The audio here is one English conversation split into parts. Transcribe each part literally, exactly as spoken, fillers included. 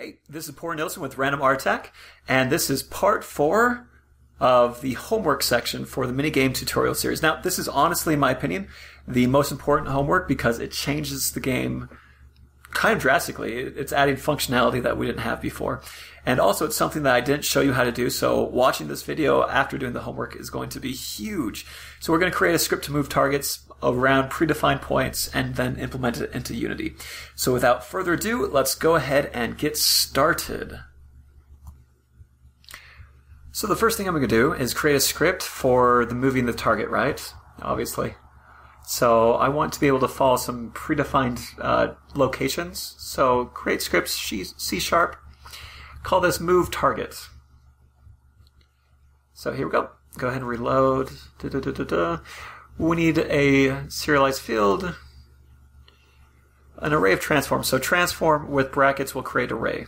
Hey, this is Porter Nielsen with Random Art Attack, and this is part four of the homework section for the minigame tutorial series. Now, this is honestly, in my opinion, the most important homework because it changes the game kind of drastically. It's adding functionality that we didn't have before. And also, it's something that I didn't show you how to do, so watching this video after doing the homework is going to be huge. So we're going to create a script to move targets around predefined points and then implement it into Unity. So without further ado, let's go ahead and get started. So the first thing I'm going to do is create a script for the moving the target, right? Obviously. So I want to be able to follow some predefined uh, locations. So create scripts, C sharp, call this move target. So here we go. Go ahead and reload. Da, da, da, da, da. We need a serialized field, an array of transforms. So transform with brackets will create array.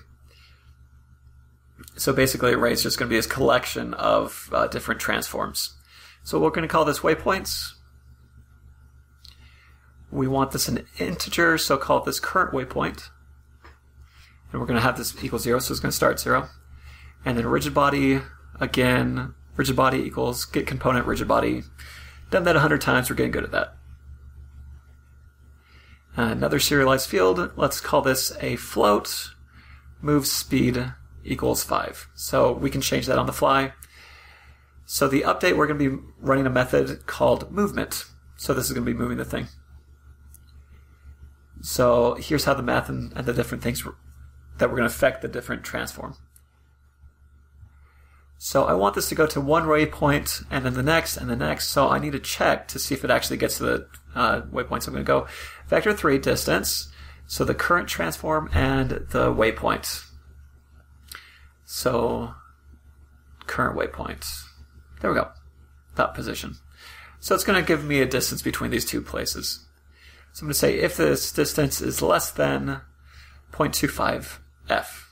So basically array is just going to be this collection of uh, different transforms. So we're going to call this waypoints. We want this an integer, so call this current waypoint. And we're going to have this equal zero, so it's going to start zero. And then rigid body, again, rigid body equals get component rigid body. Done that a hundred times, we're getting good at that. Another serialized field, let's call this a float, move speed equals five. So we can change that on the fly. So the update, we're going to be running a method called movement. So this is going to be moving the thing. So here's how the math and, and the different things that we're going to affect the different transform. So I want this to go to one waypoint, and then the next, and the next. So I need to check to see if it actually gets to the uh, waypoint. So I'm going to go vector three distance, so the current transform and the waypoint. So current waypoint. There we go. That position. So it's going to give me a distance between these two places. So I'm going to say if this distance is less than zero point two five f.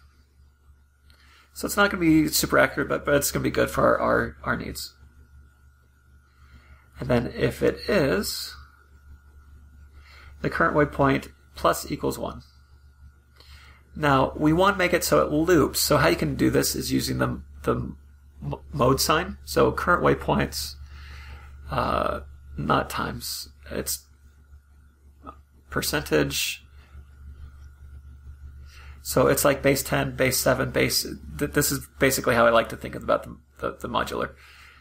So it's not going to be super accurate, but, but it's going to be good for our, our, our needs. And then if it is, the current waypoint plus equals one. Now, we want to make it so it loops. So how you can do this is using the, the mode sign. So current waypoints, uh, not times, it's percentage. So it's like base ten, base seven, base... Th this is basically how I like to think about the, the, the modular.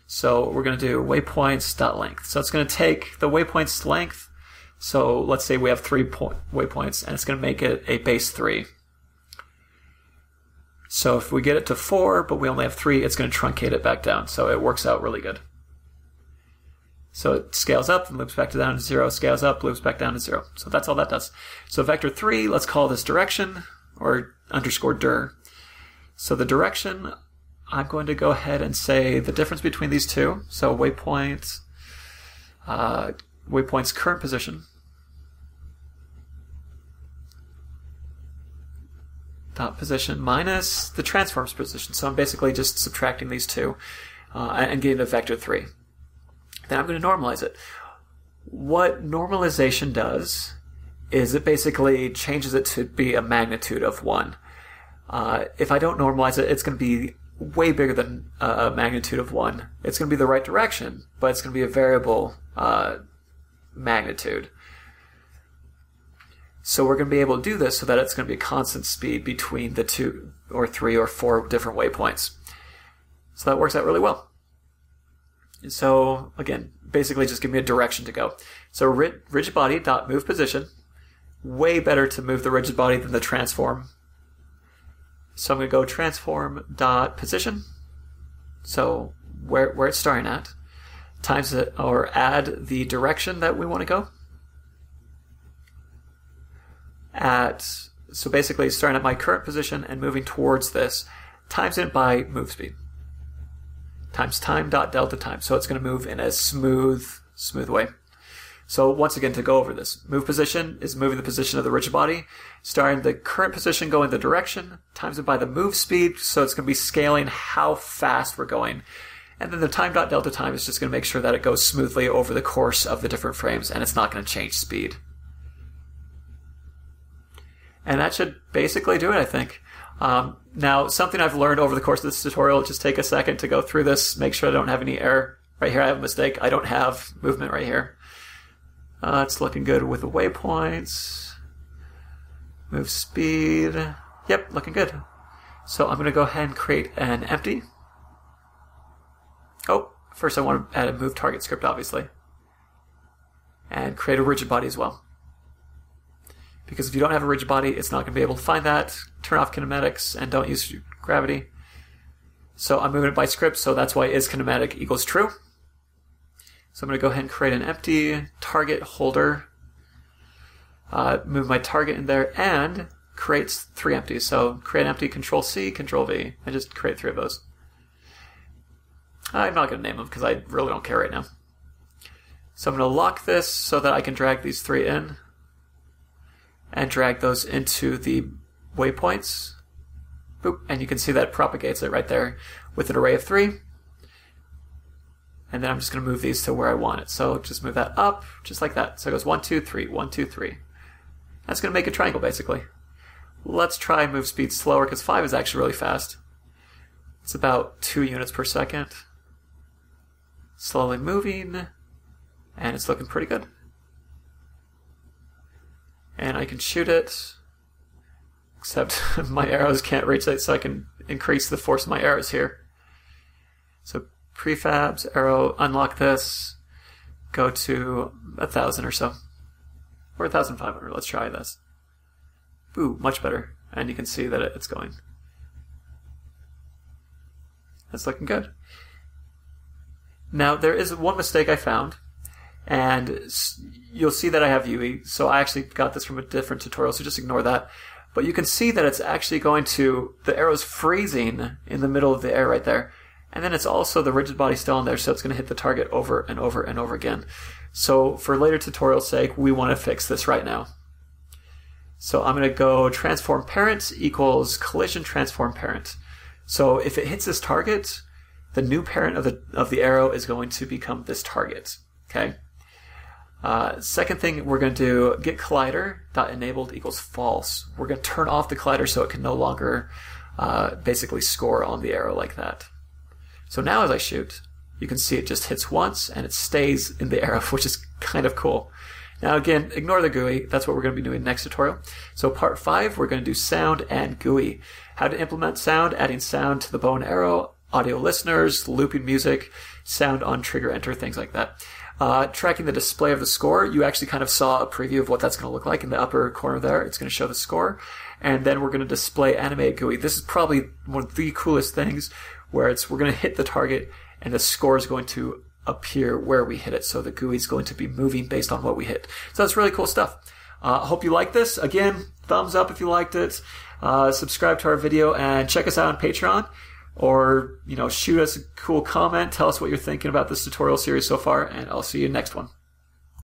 So we're going to do waypoints.length. So it's going to take the waypoints length. So let's say we have three point, waypoints, and it's going to make it a base three. So if we get it to four, but we only have three, it's going to truncate it back down. So it works out really good. So it scales up and loops back down to zero, scales up, loops back down to zero. So that's all that does. So vector three, let's call this direction, or underscore dir. So the direction, I'm going to go ahead and say the difference between these two. So waypoint, uh, waypoint's current position dot position minus the transform's position. So I'm basically just subtracting these two uh, and getting the vector three. Then I'm going to normalize it. What normalization does is it basically changes it to be a magnitude of one. Uh, if I don't normalize it, it's going to be way bigger than a magnitude of one. It's going to be the right direction, but it's going to be a variable uh, magnitude. So we're going to be able to do this so that it's going to be a constant speed between the two or three or four different waypoints. So that works out really well. And so, again, basically just give me a direction to go. So rigid body dot move position. Way better to move the rigid body than the transform. So I'm going to go transform.position, so where, where it's starting at, times it, or add the direction that we want to go. At, so basically starting at my current position and moving towards this, times it by move speed, times time dot delta time. So it's going to move in a smooth, smooth way. So once again, to go over this, move position is moving the position of the rigid body, starting the current position going the direction, times it by the move speed, so it's going to be scaling how fast we're going. And then the time dot delta time is just going to make sure that it goes smoothly over the course of the different frames and it's not going to change speed. And that should basically do it, I think. Um, now, something I've learned over the course of this tutorial, just take a second to go through this, make sure I don't have any error. Right here I have a mistake. I don't have movement right here. Uh, it's looking good with the waypoints. Move speed. Yep, looking good. So I'm going to go ahead and create an empty. Oh, first I want to add a move target script, obviously. And create a rigid body as well. Because if you don't have a rigid body, it's not going to be able to find that. Turn off kinematics and don't use gravity. So I'm moving it by script, so that's why is kinematic equals true. So I'm going to go ahead and create an empty target holder. Uh, move my target in there and create three empties. So create an empty, control C, control V, and just create three of those. I'm not going to name them because I really don't care right now. So I'm going to lock this so that I can drag these three in and drag those into the waypoints. Boop. And you can see that it propagates it right there with an array of three. And then I'm just going to move these to where I want it. So just move that up, just like that. So it goes one, two, three, one, two, three. That's going to make a triangle, basically. Let's try move speed slower, because five is actually really fast. It's about two units per second. Slowly moving, and it's looking pretty good. And I can shoot it, except my arrows can't reach it, so I can increase the force of my arrows here. So prefabs, arrow, unlock this, go to a thousand or so, or one thousand five hundred, let's try this. Ooh, much better, and you can see that it's going. That's looking good. Now there is one mistake I found. And you'll see that I have U E, so I actually got this from a different tutorial, so just ignore that. But you can see that it's actually going to, the arrow's freezing in the middle of the air right there. And then it's also the rigid body still in there, so it's going to hit the target over and over and over again. So for later tutorial's sake, we want to fix this right now. So I'm going to go transform parent equals collision transform parent. So if it hits this target, the new parent of the, of the arrow is going to become this target, okay? Uh, second thing we're going to do, get collider dot enabled equals false. We're going to turn off the collider so it can no longer uh, basically score on the arrow like that. So now as I shoot, you can see it just hits once and it stays in the arrow, which is kind of cool. Now again, ignore the G U I. That's what we're going to be doing next tutorial. So part five, we're going to do sound and G U I. How to implement sound, adding sound to the bow and arrow, audio listeners, looping music, sound on trigger enter, things like that. Uh, tracking the display of the score, you actually kind of saw a preview of what that's going to look like in the upper corner there. It's going to show the score. And then we're going to display animated G U I. This is probably one of the coolest things where it's we're going to hit the target and the score is going to appear where we hit it. So the G U I is going to be moving based on what we hit. So that's really cool stuff. I uh, hope you liked this. Again, thumbs up if you liked it. Uh, subscribe to our video and check us out on Patreon. Or, you know, shoot us a cool comment. Tell us what you're thinking about this tutorial series so far, and I'll see you next one.